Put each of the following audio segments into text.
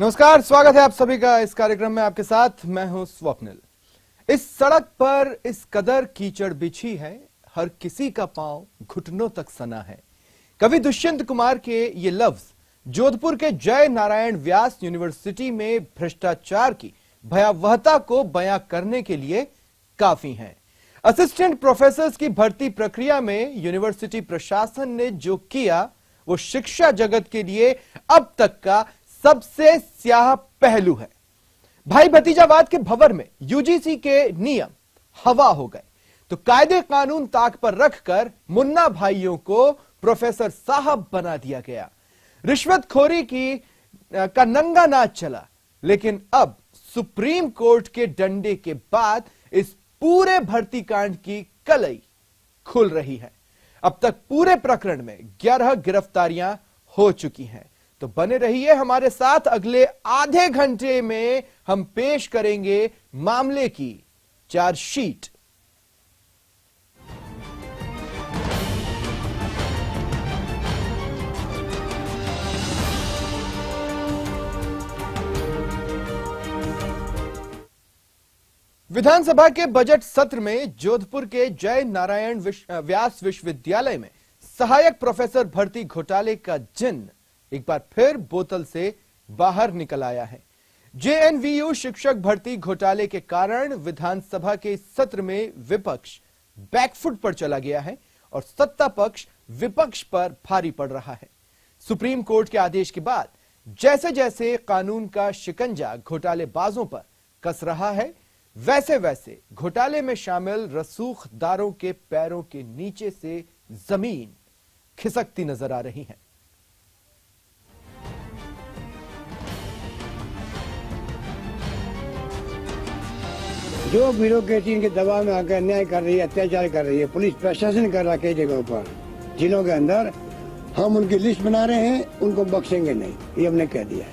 नमस्कार, स्वागत है आप सभी का इस कार्यक्रम में। आपके साथ मैं हूं स्वप्निल। इस सड़क पर इस कदर कीचड़ बिछी है, हर किसी का पांव घुटनों तक सना है। कवि दुष्यंत कुमार के ये लफ्ज जोधपुर के जय नारायण व्यास यूनिवर्सिटी में भ्रष्टाचार की भयावहता को बयां करने के लिए काफी हैं। असिस्टेंट प्रोफेसर की भर्ती प्रक्रिया में यूनिवर्सिटी प्रशासन ने जो किया वो शिक्षा जगत के लिए अब तक का सबसे स्याह पहलू है। भाई भतीजावाद के भंवर में यूजीसी के नियम हवा हो गए तो कायदे कानून ताक पर रखकर मुन्ना भाइयों को प्रोफेसर साहब बना दिया गया। रिश्वतखोरी का नंगा नाच चला, लेकिन अब सुप्रीम कोर्ट के डंडे के बाद इस पूरे भर्ती कांड की कलई खुल रही है। अब तक पूरे प्रकरण में 11 गिरफ्तारियां हो चुकी हैं। तो बने रहिए हमारे साथ, अगले आधे घंटे में हम पेश करेंगे मामले की चार्जशीट। विधानसभा के बजट सत्र में जोधपुर के जय नारायण व्यास विश्वविद्यालय में सहायक प्रोफेसर भर्ती घोटाले का जिन्न एक बार फिर बोतल से बाहर निकल आया है। जेएनवीयू शिक्षक भर्ती घोटाले के कारण विधानसभा के सत्र में विपक्ष बैकफुट पर चला गया है और सत्ता पक्ष विपक्ष पर भारी पड़ रहा है। सुप्रीम कोर्ट के आदेश के बाद जैसे जैसे कानून का शिकंजा घोटालेबाजों पर कस रहा है, वैसे वैसे घोटाले में शामिल रसूखदारों के पैरों के नीचे से जमीन खिसकती नजर आ रही है। जो ब्यूरोक्रेसी इनके दबाव में आकर अन्याय कर रही है, अत्याचार कर रही है, पुलिस प्रशासन कर रहा है कई जगहों पर, जिलों के अंदर, हम उनकी लिस्ट बना रहे हैं, उनको बख्शेंगे नहीं, ये हमने कह दिया है।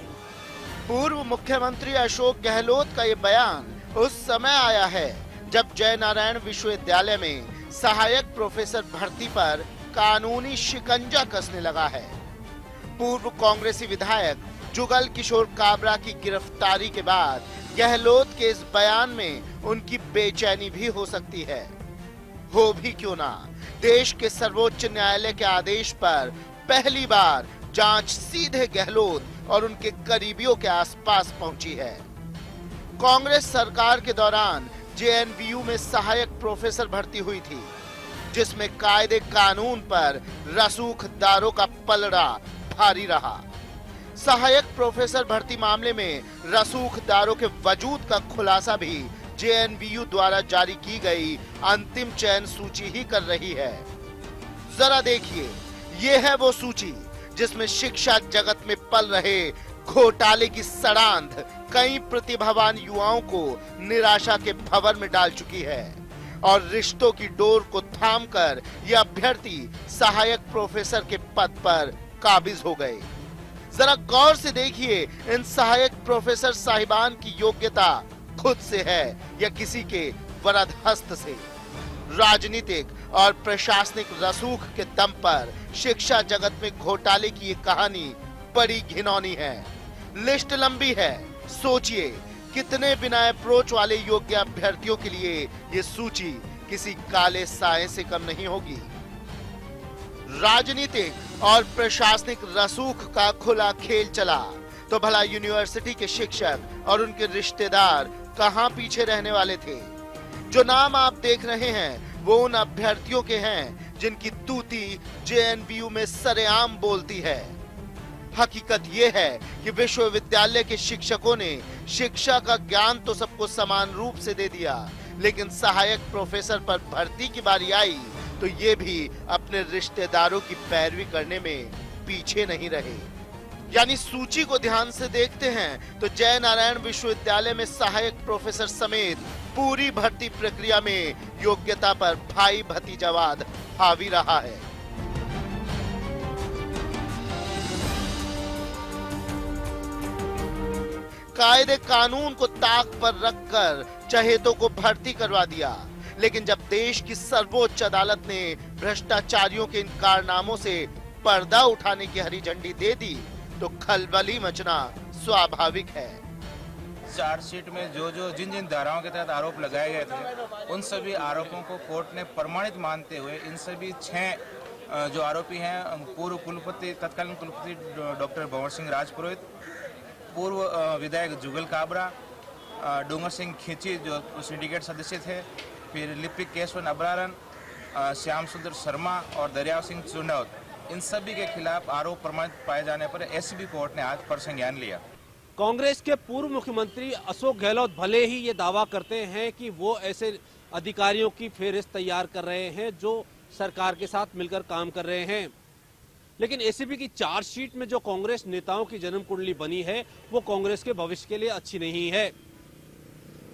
पूर्व मुख्यमंत्री अशोक गहलोत का ये बयान उस समय आया है जब जय नारायण विश्वविद्यालय में सहायक प्रोफेसर भर्ती पर कानूनी शिकंजा कसने लगा है। पूर्व कांग्रेसी विधायक जुगल किशोर काबरा की गिरफ्तारी के बाद गहलोत के इस बयान में उनकी बेचैनी भी हो सकती है। हो भी क्यों ना, देश के सर्वोच्च न्यायालय के आदेश पर पहली बार जांच सीधे गहलोत और उनके करीबियों के आसपास पहुंची है। कांग्रेस सरकार के दौरान जेएनवीयू में सहायक प्रोफेसर भर्ती हुई थी, जिसमें कायदे कानून पर रसूखदारों का पलड़ा भारी रहा। सहायक प्रोफेसर भर्ती मामले में रसूखदारों के वजूद का खुलासा भी जेएनवीयू द्वारा जारी की गई अंतिम चयन सूची ही कर रही है। जरा देखिए, ये है वो सूची जिसमें शिक्षा जगत में पल रहे घोटाले की सड़ांध कई प्रतिभावान युवाओं को निराशा के भंवर में डाल चुकी है और रिश्तों की डोर को थामकर ये अभ्यर्थी सहायक प्रोफेसर के पद पर काबिज हो गए। जरा गौर से देखिए, इन सहायक प्रोफेसर साहिबान की योग्यता खुद से है या किसी के वरदहस्त से। राजनीतिक और प्रशासनिक रसूख के दम पर शिक्षा जगत में घोटाले की ये कहानी बड़ी घिनौनी है। लिस्ट लंबी है, सोचिए कितने बिना अप्रोच वाले योग्य अभ्यर्थियों के लिए ये सूची किसी काले साए से कम नहीं होगी। राजनीतिक और प्रशासनिक रसूख का खुला खेल चला तो भला यूनिवर्सिटी के शिक्षक और उनके रिश्तेदार कहां पीछे रहने वाले थे। जो नाम आप देख रहे हैं वो उन अभ्यर्थियों के हैं जिनकी तूती जेएनवीयू में सरेआम बोलती है। हकीकत ये है कि विश्वविद्यालय के शिक्षकों ने शिक्षा का ज्ञान तो सबको समान रूप से दे दिया, लेकिन सहायक प्रोफेसर पर भर्ती की बारी आई तो ये भी अपने रिश्तेदारों की पैरवी करने में पीछे नहीं रहे। यानी सूची को ध्यान से देखते हैं तो जय नारायण विश्वविद्यालय में सहायक प्रोफेसर समेत पूरी भर्ती प्रक्रिया में योग्यता पर भाई भतीजावाद हावी रहा है। कायदे कानून को ताक पर रखकर चहेतों को भर्ती करवा दिया, लेकिन जब देश की सर्वोच्च अदालत ने भ्रष्टाचारियों के इन कारनामों से पर्दा उठाने की हरी झंडी दे दी तो खलबली मचना स्वाभाविक है। चार्जशीट में जिन धाराओं के तहत आरोप लगाए गए थे उन सभी आरोपों को कोर्ट ने प्रमाणित मानते हुए इन सभी 6 जो आरोपी हैं, पूर्व कुलपति तत्कालीन कुलपति डॉक्टर भंवर सिंह राजपुरोहित, पूर्व विधायक जुगल काबरा, डुंगर सिंह खींची जो सिंडिकेट सदस्य थे, फिर लिपिक केशवन अमरान, श्याम सुंदर शर्मा और दरियाव सिंह चुंडावत, इन सभी के खिलाफ आरोप प्रमाणित पाए जाने पर एसीबी कोर्ट ने आज संज्ञान लिया। कांग्रेस के पूर्व मुख्यमंत्री अशोक गहलोत भले ही ये दावा करते हैं कि वो ऐसे अधिकारियों की फेहरिस्त तैयार कर रहे हैं जो सरकार के साथ मिलकर काम कर रहे हैं, लेकिन एसीबी की चार्जशीट में जो कांग्रेस नेताओं की जन्म कुंडली बनी है वो कांग्रेस के भविष्य के लिए अच्छी नहीं है।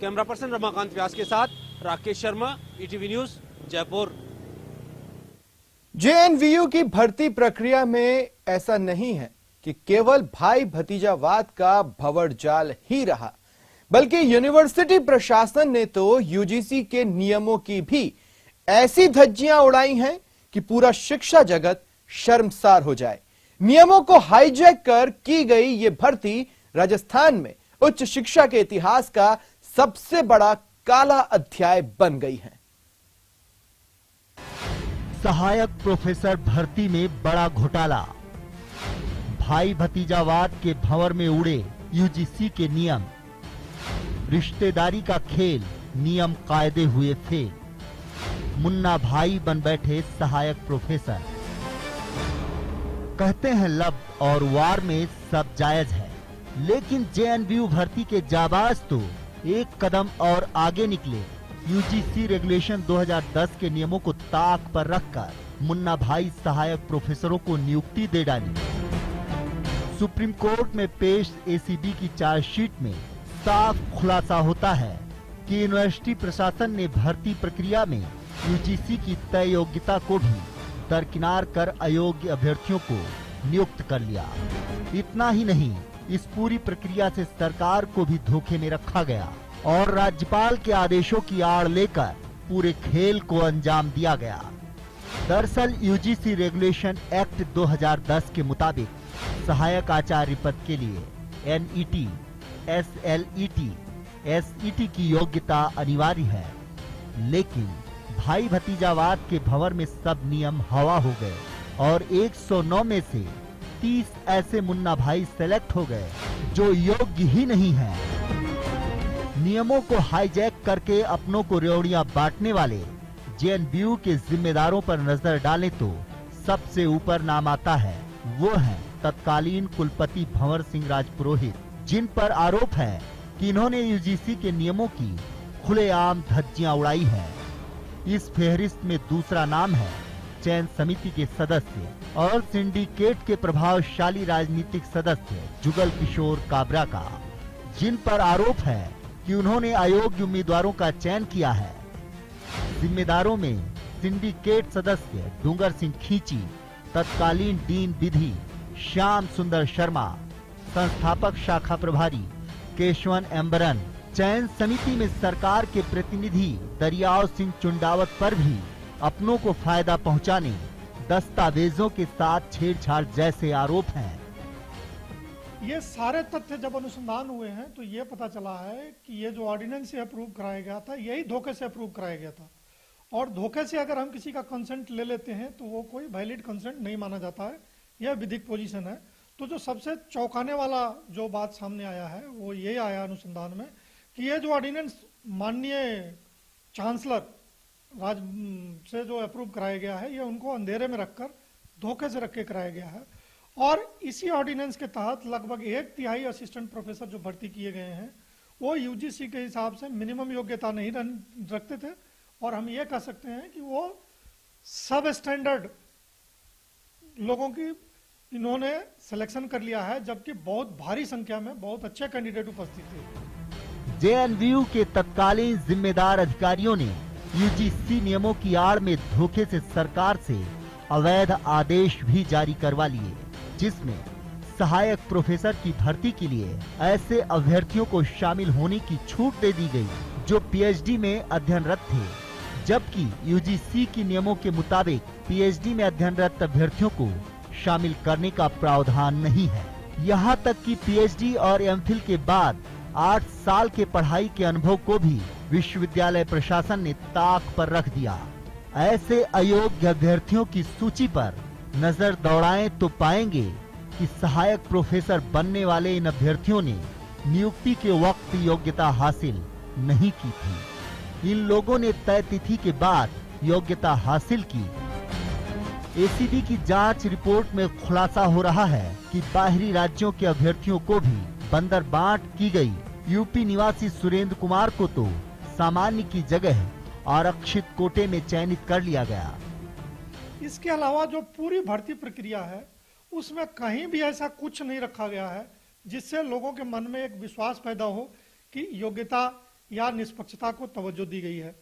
कैमरा पर्सन रमाकांत व्यास के साथ Rakesh Sharma, ETV news, Jaipur. JNVU की भर्ती प्रक्रिया में ऐसा नहीं है कि केवल भाई भतीजावाद का भंवरजाल ही रहा, बल्कि यूनिवर्सिटी प्रशासन ने तो यूजीसी के नियमों की भी ऐसी धज्जियां उड़ाई हैं कि पूरा शिक्षा जगत शर्मसार हो जाए। नियमों को हाईजैक कर की गई ये भर्ती राजस्थान में उच्च शिक्षा के इतिहास का सबसे बड़ा काला अध्याय बन गई है। सहायक प्रोफेसर भर्ती में बड़ा घोटाला, भाई भतीजावाद के भंवर में उड़े यूजीसी के नियम, रिश्तेदारी का खेल, नियम कायदे हुए फेल, मुन्ना भाई बन बैठे सहायक प्रोफेसर। कहते हैं लफ्ज और वार में सब जायज है, लेकिन जेएनवीयू भर्ती के जाबाज तो एक कदम और आगे निकले। यूजीसी रेगुलेशन 2010 के नियमों को ताक पर रखकर मुन्ना भाई सहायक प्रोफेसरों को नियुक्ति दे डाली। सुप्रीम कोर्ट में पेश एसीबी की चार्जशीट में साफ खुलासा होता है कि यूनिवर्सिटी प्रशासन ने भर्ती प्रक्रिया में यूजीसी की तय योग्यता को भी दरकिनार कर अयोग्य अभ्यर्थियों को नियुक्त कर लिया। इतना ही नहीं, इस पूरी प्रक्रिया से सरकार को भी धोखे में रखा गया और राज्यपाल के आदेशों की आड़ लेकर पूरे खेल को अंजाम दिया गया। दरअसल यूजीसी रेगुलेशन एक्ट 2010 के मुताबिक सहायक आचार्य पद के लिए NET, SLET, SET की योग्यता अनिवार्य है, लेकिन भाई भतीजावाद के भंवर में सब नियम हवा हो गए और 109 में से 30 ऐसे मुन्ना भाई सेलेक्ट हो गए जो योग्य ही नहीं हैं। नियमों को हाईजैक करके अपनों को रेवड़ियां बांटने वाले जेएनवीयू के जिम्मेदारों पर नजर डालें तो सबसे ऊपर नाम आता है, वो है तत्कालीन कुलपति भंवर सिंह राजपुरोहित, जिन पर आरोप है कि इन्होंने यूजीसी के नियमों की खुलेआम धज्जियां उड़ाई है। इस फेहरिस्त में दूसरा नाम है चयन समिति के सदस्य और सिंडिकेट के प्रभावशाली राजनीतिक सदस्य जुगल किशोर काबरा का, जिन पर आरोप है कि उन्होंने अयोग्य उम्मीदवारों का चयन किया है। जिम्मेदारों में सिंडिकेट सदस्य डुंगर सिंह खींची, तत्कालीन डीन विधि श्याम सुंदर शर्मा, संस्थापक शाखा प्रभारी केशवन अम्बरन, चयन समिति में सरकार के प्रतिनिधि दरियाव सिंह चुंडावत पर भी अपनों को फायदा पहुंचाने, दस्तावेजों के साथ छेड़छाड़ जैसे आरोप हैं। ये सारे तथ्य जब अनुसंधान हुए हैं तो ये पता चला है कि ये जो ऑर्डिनेंस से अप्रूव कराया गया था यही धोखे से अप्रूव कराया गया था, और धोखे से अगर हम किसी का कंसेंट ले लेते हैं तो वो कोई वैलिड कंसेंट नहीं माना जाता है, यह विधिक पोजीशन है। तो जो सबसे चौंकाने वाला जो बात सामने आया है वो ये आया अनुसंधान में कि ये जो ऑर्डिनेंस माननीय चांसलर राज से जो अप्रूव कराया गया है, ये उनको अंधेरे में रखकर धोखे से रख के कराया गया है। और इसी ऑर्डिनेंस के तहत लगभग 1/3 असिस्टेंट प्रोफेसर जो भर्ती किए गए हैं वो यूजीसी के हिसाब से मिनिमम योग्यता नहीं रखते थे, और हम ये कह सकते हैं कि वो सब स्टैंडर्ड लोगों की इन्होंने सिलेक्शन कर लिया है, जबकि बहुत भारी संख्या में बहुत अच्छे कैंडिडेट उपस्थित थे। जेएनवीयू के तत्कालीन जिम्मेदार अधिकारियों ने यूजीसी नियमों की आड़ में धोखे से सरकार से अवैध आदेश भी जारी करवा लिए, जिसमें सहायक प्रोफेसर की भर्ती के लिए ऐसे अभ्यर्थियों को शामिल होने की छूट दे दी गई जो पीएचडी में अध्ययनरत थे, जबकि यूजीसी के नियमों के मुताबिक पीएचडी में अध्ययनरत अभ्यर्थियों को शामिल करने का प्रावधान नहीं है। यहाँ तक कि पीएचडी और एमफिल के बाद 8 साल के पढ़ाई के अनुभव को भी विश्वविद्यालय प्रशासन ने ताक पर रख दिया। ऐसे अयोग्य अभ्यर्थियों की सूची पर नजर दौड़ाएं तो पाएंगे कि सहायक प्रोफेसर बनने वाले इन अभ्यर्थियों ने नियुक्ति के वक्त योग्यता हासिल नहीं की थी। इन लोगों ने तय तिथि के बाद योग्यता हासिल की। एसीबी की जांच रिपोर्ट में खुलासा हो रहा है कि बाहरी राज्यों के अभ्यर्थियों को भी बंदरबांट की गई। यूपी निवासी सुरेंद्र कुमार को तो सामान्य की जगह आरक्षित कोटे में चयनित कर लिया गया। इसके अलावा जो पूरी भर्ती प्रक्रिया है उसमें कहीं भी ऐसा कुछ नहीं रखा गया है जिससे लोगों के मन में एक विश्वास पैदा हो कि योग्यता या निष्पक्षता को तवज्जो दी गई है।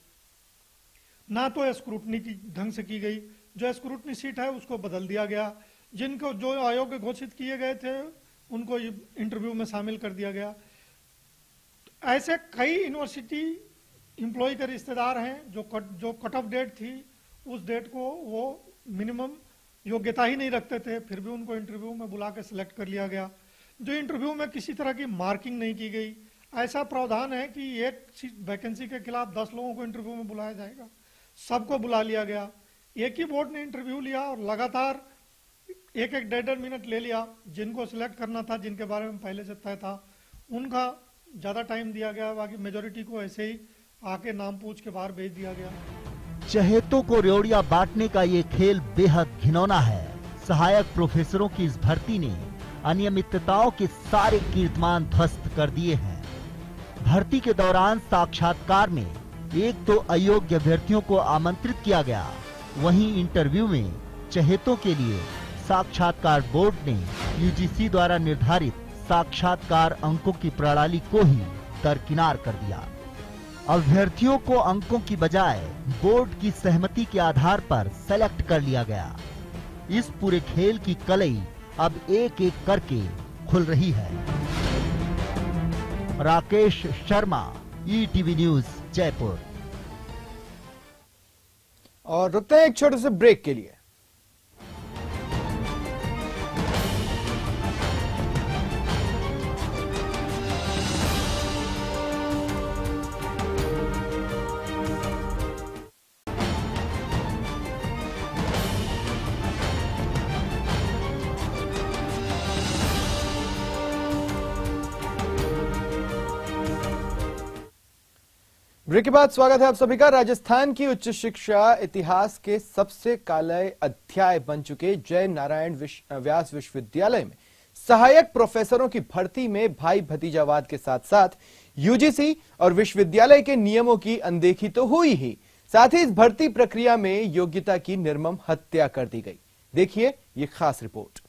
ना तो स्क्रूटनी की ढंग से की गई, जो स्क्रूटनी सीट है उसको बदल दिया गया, जिनको जो अयोग्य घोषित किए गए थे उनको इंटरव्यू में शामिल कर दिया गया। ऐसे कई यूनिवर्सिटी एम्प्लॉय के रिश्तेदार हैं जो कट ऑफ डेट थी उस डेट को वो मिनिमम योग्यता ही नहीं रखते थे, फिर भी उनको इंटरव्यू में बुला के सिलेक्ट कर लिया गया। जो इंटरव्यू में किसी तरह की मार्किंग नहीं की गई। ऐसा प्रावधान है कि एक वैकेंसी के खिलाफ 10 लोगों को इंटरव्यू में बुलाया जाएगा, सबको बुला लिया गया। एक ही बोर्ड ने इंटरव्यू लिया और लगातार एक 1.5 मिनट ले लिया। जिनको सिलेक्ट करना था, जिनके बारे में पहले से तय था, उनका ज़्यादा टाइम दिया गया, बाकी मेजोरिटी को ऐसे ही आके नाम पूछ के बाहर भेज दिया गया। चहेतों को रेवड़िया बांटने का ये खेल बेहद घिनौना है। सहायक प्रोफेसरों की इस भर्ती ने अनियमितताओं के सारे कीर्तिमान ध्वस्त कर दिए हैं। भर्ती के दौरान साक्षात्कार में एक तो अयोग्य अभ्यर्थियों को आमंत्रित किया गया, वहीं इंटरव्यू में चहेतों के लिए साक्षात्कार बोर्ड ने यूजीसी द्वारा निर्धारित साक्षात्कार अंकों की प्रणाली को ही दरकिनार कर दिया। अभ्यर्थियों को अंकों की बजाय बोर्ड की सहमति के आधार पर सेलेक्ट कर लिया गया। इस पूरे खेल की कलई अब एक एक करके खुल रही है। Rakesh Sharma, ETV news, Jaipur. और रुकते हैं एक छोटे से ब्रेक के लिए। ब्रेक के बाद स्वागत है आप सभी का। राजस्थान की उच्च शिक्षा इतिहास के सबसे काले अध्याय बन चुके जय नारायण व्यास विश्वविद्यालय में सहायक प्रोफेसरों की भर्ती में भाई भतीजावाद के साथ साथ यूजीसी और विश्वविद्यालय के नियमों की अनदेखी तो हुई ही, साथ ही इस भर्ती प्रक्रिया में योग्यता की निर्मम हत्या कर दी गई। देखिए ये खास रिपोर्ट।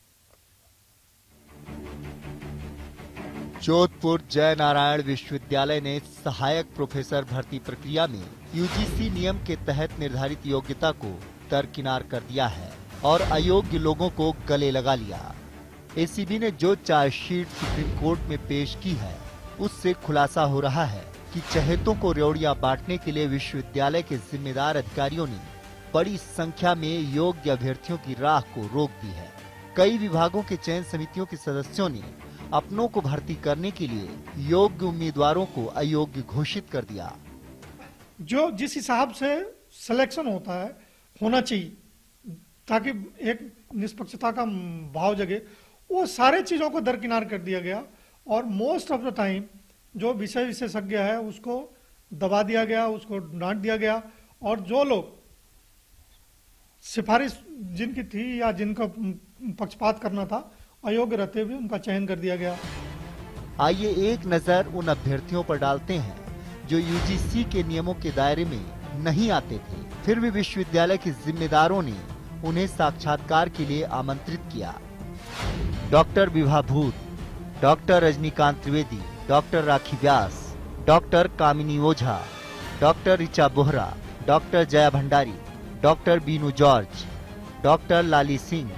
जोधपुर जय नारायण विश्वविद्यालय ने सहायक प्रोफेसर भर्ती प्रक्रिया में यूजीसी नियम के तहत निर्धारित योग्यता को दरकिनार कर दिया है और अयोग्य लोगों को गले लगा लिया। एसीबी ने जो चार्जशीट सुप्रीम कोर्ट में पेश की है उससे खुलासा हो रहा है कि चहेतों को रेवड़ियां बांटने के लिए विश्वविद्यालय के जिम्मेदार अधिकारियों ने बड़ी संख्या में योग्य अभ्यर्थियों की राह को रोक दी है। कई विभागों के चयन समितियों के सदस्यों ने अपनों को भर्ती करने के लिए योग्य उम्मीदवारों को अयोग्य घोषित कर दिया। जो जिस हिसाब से सिलेक्शन होता है होना चाहिए ताकि एक निष्पक्षता का भाव जगे, वो सारे चीजों को दरकिनार कर दिया गया और मोस्ट ऑफ द टाइम जो विषय विशेषज्ञ है उसको दबा दिया गया, उसको डांट दिया गया। और जो लोग सिफारिश जिनकी थी या जिनका पक्षपात करना था अयोग्य रहते हुए उनका चयन कर दिया गया। आइए एक नजर उन अभ्यर्थियों पर डालते हैं जो यूजीसी के नियमों के दायरे में नहीं आते थे, फिर भी विश्वविद्यालय के जिम्मेदारों ने उन्हें साक्षात्कार के लिए आमंत्रित किया। Doctor Vibha Bhoot, doctor Rajnikant Trivedi, doctor Rakhi Vyas, doctor Kamini Ojha, doctor Richa Bohra, doctor Jaya Bhandari, doctor Binu George, doctor Lali Singh,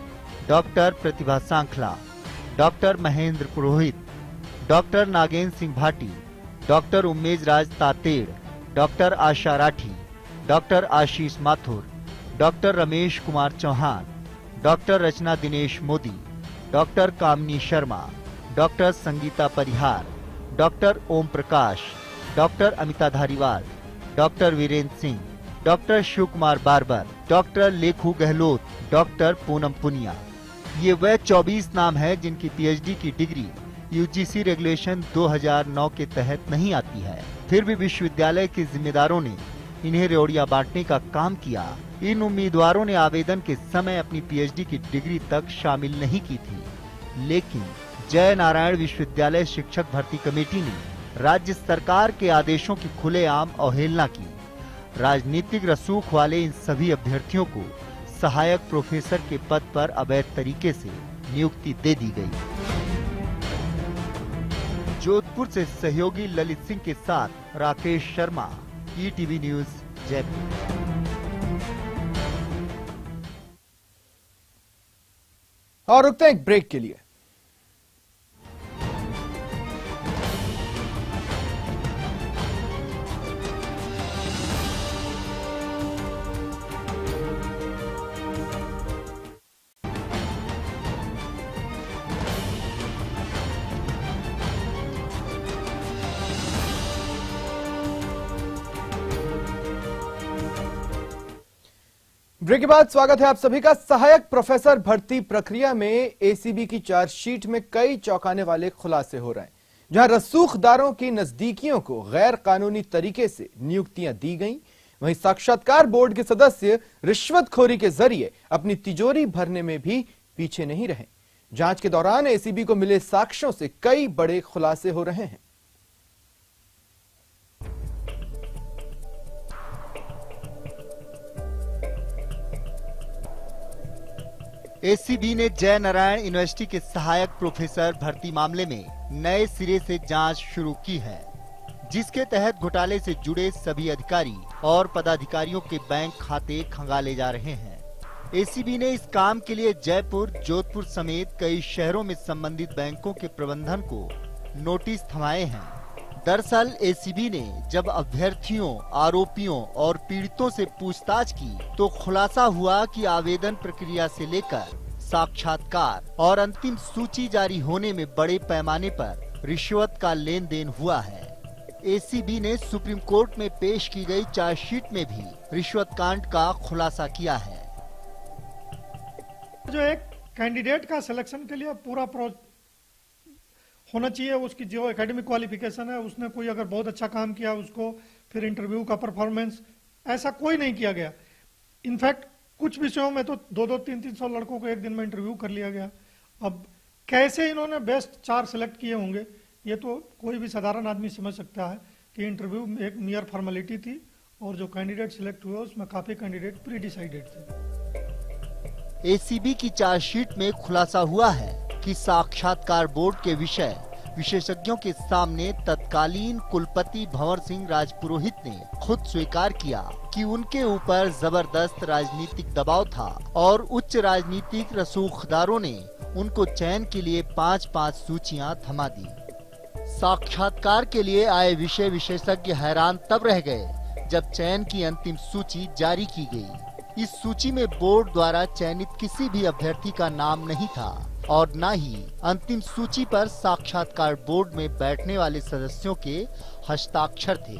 doctor Pratibha Sankhla, doctor Mahendra Purohit, doctor Nagendra Singh Bhati, doctor Umesh Raj Tated, doctor Asha Rathi, doctor Ashish Mathur, doctor Ramesh Kumar Chauhan, doctor Rachna Dinesh Modi, doctor Kamini Sharma, doctor Sangeeta Parihar, doctor Om Prakash, doctor Amita Dhariwal, doctor Virendra Singh, doctor Shiv Kumar Barbar, doctor Lekhu Gehlot, doctor Poonam Punia. ये वह 24 नाम है जिनकी पीएचडी की डिग्री यूजीसी रेगुलेशन 2009 के तहत नहीं आती है। फिर भी विश्वविद्यालय के जिम्मेदारों ने इन्हें रेवड़ियां बांटने का काम किया। इन उम्मीदवारों ने आवेदन के समय अपनी पीएचडी की डिग्री तक शामिल नहीं की थी, लेकिन जय नारायण विश्वविद्यालय शिक्षक भर्ती कमेटी ने राज्य सरकार के आदेशों की खुलेआम अवहेलना की। राजनीतिक रसूख वाले इन सभी अभ्यर्थियों को सहायक प्रोफेसर के पद पर अवैध तरीके से नियुक्ति दे दी गई। जोधपुर से सहयोगी ललित सिंह के साथ राकेश शर्मा, ईटीवी न्यूज, जयपुर। और रुकते हैं एक ब्रेक के लिए। ब्रेक के बाद स्वागत है आप सभी का। सहायक प्रोफेसर भर्ती प्रक्रिया में एसीबी की चार्जशीट में कई चौंकाने वाले खुलासे हो रहे हैं, जहां रसूखदारों की नजदीकियों को गैर कानूनी तरीके से नियुक्तियां दी गईं, वहीं साक्षात्कार बोर्ड के सदस्य रिश्वतखोरी के जरिए अपनी तिजोरी भरने में भी पीछे नहीं रहे। जांच के दौरान एसीबी को मिले साक्ष्यों से कई बड़े खुलासे हो रहे हैं। एसीबी ने जय नारायण यूनिवर्सिटी के सहायक प्रोफेसर भर्ती मामले में नए सिरे से जांच शुरू की है, जिसके तहत घोटाले से जुड़े सभी अधिकारी और पदाधिकारियों के बैंक खाते खंगाले जा रहे हैं। एसीबी ने इस काम के लिए जयपुर, जोधपुर समेत कई शहरों में संबंधित बैंकों के प्रबंधन को नोटिस थमाए हैं। दरअसल एसीबी ने जब अभ्यर्थियों, आरोपियों और पीड़ितों से पूछताछ की तो खुलासा हुआ कि आवेदन प्रक्रिया से लेकर साक्षात्कार और अंतिम सूची जारी होने में बड़े पैमाने पर रिश्वत का लेन देन हुआ है। एसीबी ने सुप्रीम कोर्ट में पेश की गई चार्जशीट में भी रिश्वत कांड का खुलासा किया है। जो एक कैंडिडेट का सिलेक्शन के लिए पूरा होना चाहिए, उसकी जो एकेडमिक क्वालिफिकेशन है, उसने कोई अगर बहुत अच्छा काम किया उसको फिर इंटरव्यू का परफॉर्मेंस, ऐसा कोई नहीं किया गया। इनफैक्ट कुछ विषयों में तो 2-2, 3-3 सौ लड़कों को एक दिन में इंटरव्यू कर लिया गया। अब कैसे इन्होंने बेस्ट 4 सिलेक्ट किए होंगे, ये तो कोई भी साधारण आदमी समझ सकता है कि इंटरव्यू में एक मियर फॉर्मेलिटी थी और जो कैंडिडेट सिलेक्ट हुए उसमें काफ़ी कैंडिडेट प्री डिसाइडेड थे। एसीबी की चार्जशीट में खुलासा हुआ है कि साक्षात्कार बोर्ड के विषय विशेषज्ञों के सामने तत्कालीन कुलपति भंवर सिंह राजपुरोहित ने खुद स्वीकार किया कि उनके ऊपर जबरदस्त राजनीतिक दबाव था और उच्च राजनीतिक रसूखदारों ने उनको चयन के लिए 5-5 सूचियां थमा दी। साक्षात्कार के लिए आए विषय विशेषज्ञ हैरान तब रह गए जब चयन की अंतिम सूची जारी की गयी। इस सूची में बोर्ड द्वारा चयनित किसी भी अभ्यर्थी का नाम नहीं था और न ही अंतिम सूची पर साक्षात्कार बोर्ड में बैठने वाले सदस्यों के हस्ताक्षर थे।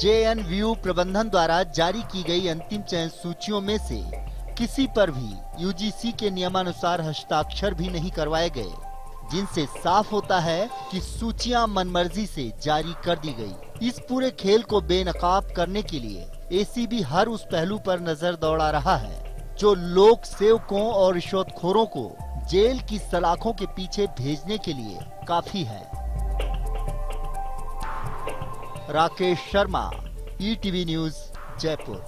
जेएनवीयू प्रबंधन द्वारा जारी की गई अंतिम चयन सूचियों में से किसी पर भी यूजीसी के नियमानुसार हस्ताक्षर भी नहीं करवाए गए, जिनसे साफ होता है कि सूचियां मनमर्जी से जारी कर दी गई। इस पूरे खेल को बेनकाब करने के लिए एसीबी हर उस पहलू पर नजर दौड़ा रहा है जो लोक सेवकों और रिश्वतखोरों को जेल की सलाखों के पीछे भेजने के लिए काफी है। Rakesh Sharma, ETV news, Jaipur.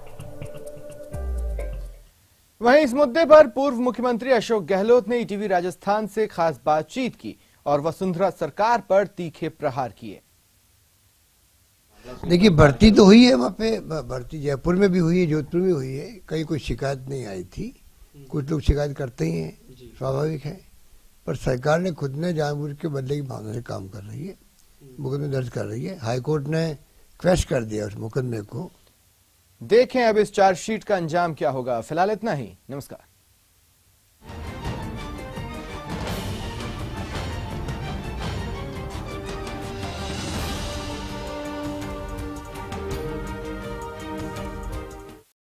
वहीं इस मुद्दे पर पूर्व मुख्यमंत्री अशोक गहलोत ने ईटीवी राजस्थान से खास बातचीत की और वसुंधरा सरकार पर तीखे प्रहार किए। देखिए, भर्ती तो हुई है, वहाँ पे भर्ती जयपुर में भी हुई है, जोधपुर में हुई है, कहीं कोई शिकायत नहीं आई थी। कुछ लोग शिकायत करते ही हैं, स्वाभाविक है, पर सरकार ने खुद ने जानबूझ के बदले की भावना से काम कर रही है, मुकदमे दर्ज कर रही है। हाईकोर्ट ने क्रैश कर दिया उस मुकदमे को। देखें अब इस चार्जशीट का अंजाम क्या होगा। फिलहाल इतना ही, नमस्कार।